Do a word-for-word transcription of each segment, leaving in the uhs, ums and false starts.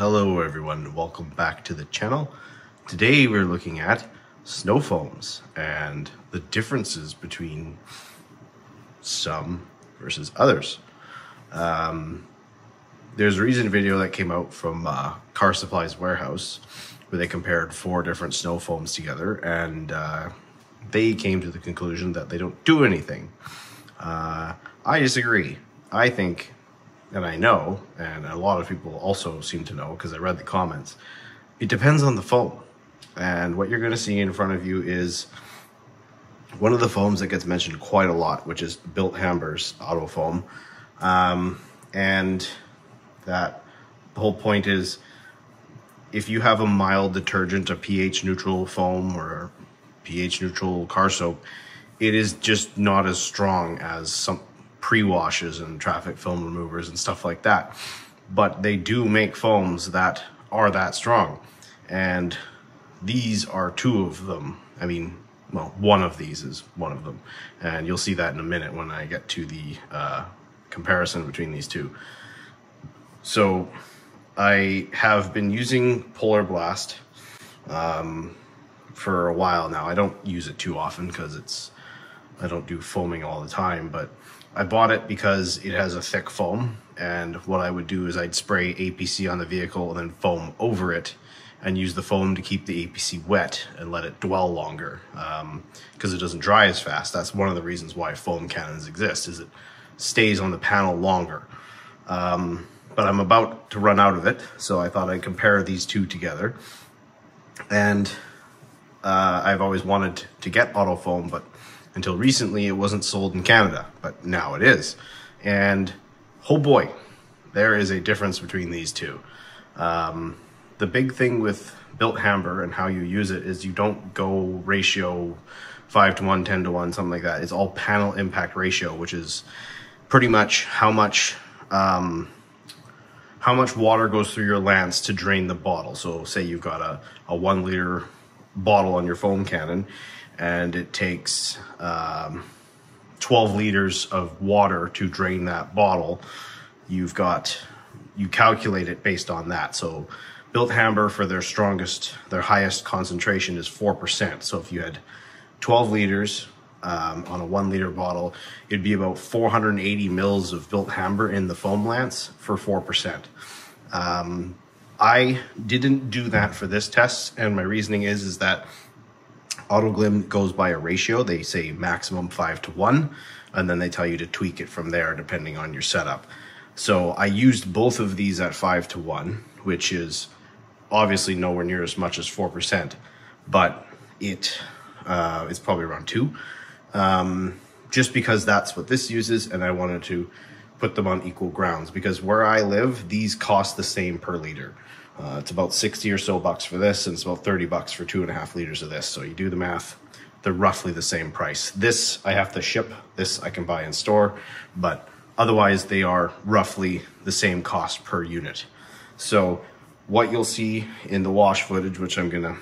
Hello everyone, welcome back to the channel. Today we're looking at snow foams and the differences between some versus others. Um, there's a recent video that came out from uh, Car Supplies Warehouse where they compared four different snow foams together, and uh, they came to the conclusion that they don't do anything. Uh, I disagree. I think, and I know, and a lot of people also seem to know because I read the comments, it depends on the foam. And what you're going to see in front of you is one of the foams that gets mentioned quite a lot, which is Bilt Hamber's auto foam. Um, and that the whole point is, if you have a mild detergent, a pH neutral foam or pH neutral car soap, it is just not as strong as some pre-washes and traffic film removers and stuff like that. But they do make foams that are that strong, and these are two of them. I mean, well, one of these is one of them, and you'll see that in a minute when I get to the uh, comparison between these two. So I have been using Polar Blast um, for a while now. I don't use it too often because it's I don't do foaming all the time, but I bought it because it has a thick foam, and what I would do is I'd spray A P C on the vehicle and then foam over it and use the foam to keep the A P C wet and let it dwell longer um, because it doesn't dry as fast. That's one of the reasons why foam cannons exist, is it stays on the panel longer. Um, but I'm about to run out of it, so I thought I'd compare these two together. And uh, I've always wanted to get auto foam, but until recently, it wasn't sold in Canada, but now it is. And, oh boy, there is a difference between these two. Um, the big thing with Bilt Hamber and how you use it is you don't go ratio five to one, ten to one, something like that. It's all panel impact ratio, which is pretty much how much, um, how much water goes through your lance to drain the bottle. So say you've got a, a one liter bottle on your foam cannon, and it takes um, twelve liters of water to drain that bottle. You've got, you calculate it based on that. So Bilt Hamber, for their strongest, their highest concentration is four percent. So if you had twelve liters um, on a one liter bottle, it'd be about four hundred eighty mils of Bilt Hamber in the foam lance for four percent. Um, I didn't do that for this test, and my reasoning is, is that Autoglym goes by a ratio. They say maximum five to one, and then they tell you to tweak it from there depending on your setup. So I used both of these at five to one, which is obviously nowhere near as much as four percent, but it uh, it's probably around two, um, just because that's what this uses, and I wanted to put them on equal grounds because where I live, these cost the same per liter. Uh, it's about sixty or so bucks for this, and it's about thirty bucks for two and a half liters of this. So you do the math, they're roughly the same price. This I have to ship, this I can buy in store, but otherwise they are roughly the same cost per unit. So what you'll see in the wash footage, which I'm gonna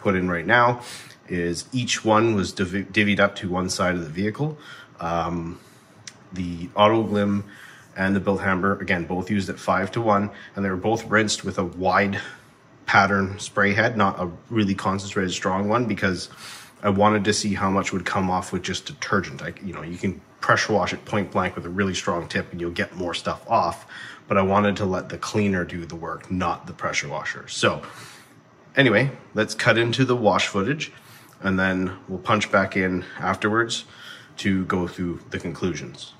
put in right now, is each one was div divvied up to one side of the vehicle. Um, the Autoglym and the Bilt Hamber, again, both used at five to one, and they were both rinsed with a wide pattern spray head, not a really concentrated strong one, because I wanted to see how much would come off with just detergent. I, you know, you can pressure wash it point blank with a really strong tip and you'll get more stuff off, but I wanted to let the cleaner do the work, not the pressure washer. So anyway, let's cut into the wash footage, and then we'll punch back in afterwards to go through the conclusions.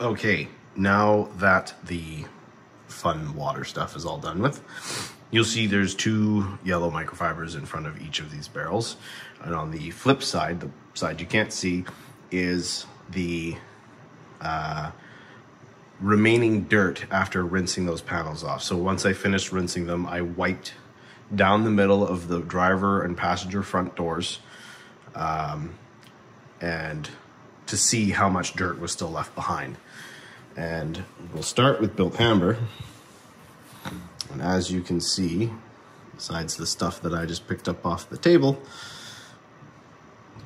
Okay, now that the fun water stuff is all done with, you'll see there's two yellow microfibers in front of each of these barrels. And on the flip side, the side you can't see, is the uh, remaining dirt after rinsing those panels off. So once I finished rinsing them, I wiped down the middle of the driver and passenger front doors um, and to see how much dirt was still left behind. And we'll start with Bilt Hamber. And as you can see, besides the stuff that I just picked up off the table,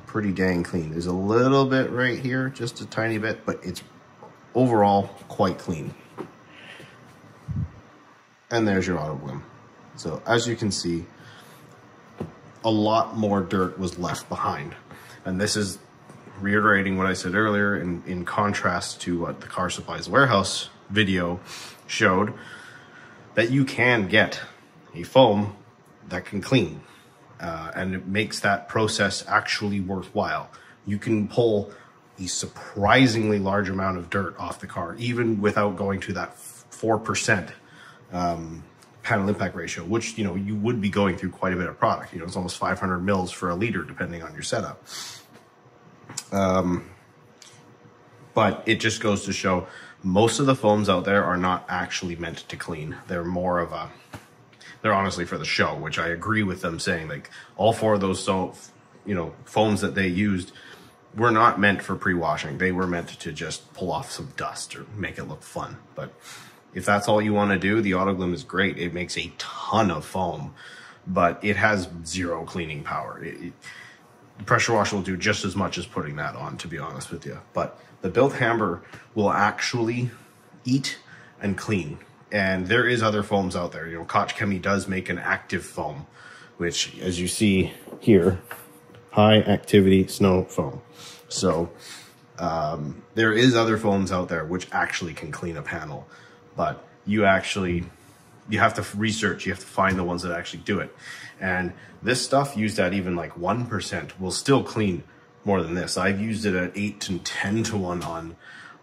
pretty dang clean. There's a little bit right here, just a tiny bit, but it's overall quite clean. And there's your Autoglym. So as you can see, a lot more dirt was left behind. And this is reiterating what I said earlier in, in contrast to what the Car Supplies Warehouse video showed, that you can get a foam that can clean, uh, and it makes that process actually worthwhile. You can pull a surprisingly large amount of dirt off the car, even without going to that four percent um, panel impact ratio, which, you know, you would be going through quite a bit of product. You know, it's almost five hundred mils for a liter, depending on your setup. Um, but it just goes to show most of the foams out there are not actually meant to clean. They're more of a, they're honestly for the show, which I agree with them saying, like, all four of those, so, you know, foams that they used were not meant for pre-washing. They were meant to just pull off some dust or make it look fun. But if that's all you want to do, the Autoglym is great. It makes a ton of foam, but it has zero cleaning power. It, it, pressure washer will do just as much as putting that on, to be honest with you. But the Bilt Hamber will actually eat and clean. And there is other foams out there. You know, Koch Chemie does make an active foam, which, as you see here, high activity snow foam. So um, there is other foams out there which actually can clean a panel, but you actually, you have to research, you have to find the ones that actually do it. And this stuff used at even like one percent will still clean more than this. I've used it at eight and ten to one on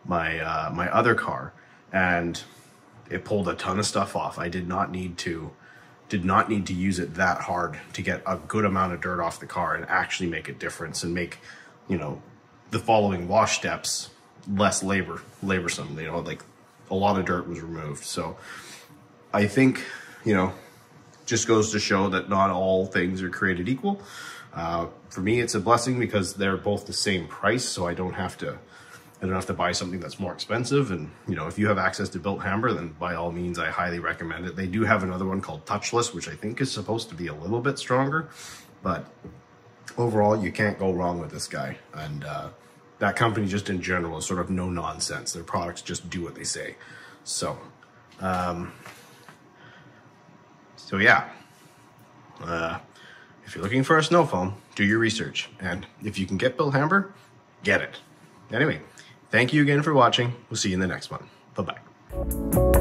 my, uh, my other car, and it pulled a ton of stuff off. I did not need to, did not need to use it that hard to get a good amount of dirt off the car and actually make a difference and make, you know, the following wash steps less labor, laborsome, you know, like a lot of dirt was removed. So I think, you know, just goes to show that not all things are created equal. Uh, for me, it's a blessing because they're both the same price, so I don't have to, I don't have to buy something that's more expensive. And, you know, if you have access to Bilt Hamber, then by all means, I highly recommend it. They do have another one called Touchless, which I think is supposed to be a little bit stronger, but overall, you can't go wrong with this guy. And uh, that company just in general is sort of no nonsense. Their products just do what they say. So, um, So yeah, uh, if you're looking for a snow foam, do your research. And if you can get Bilt Hamber, get it. Anyway, thank you again for watching. We'll see you in the next one. Bye-bye.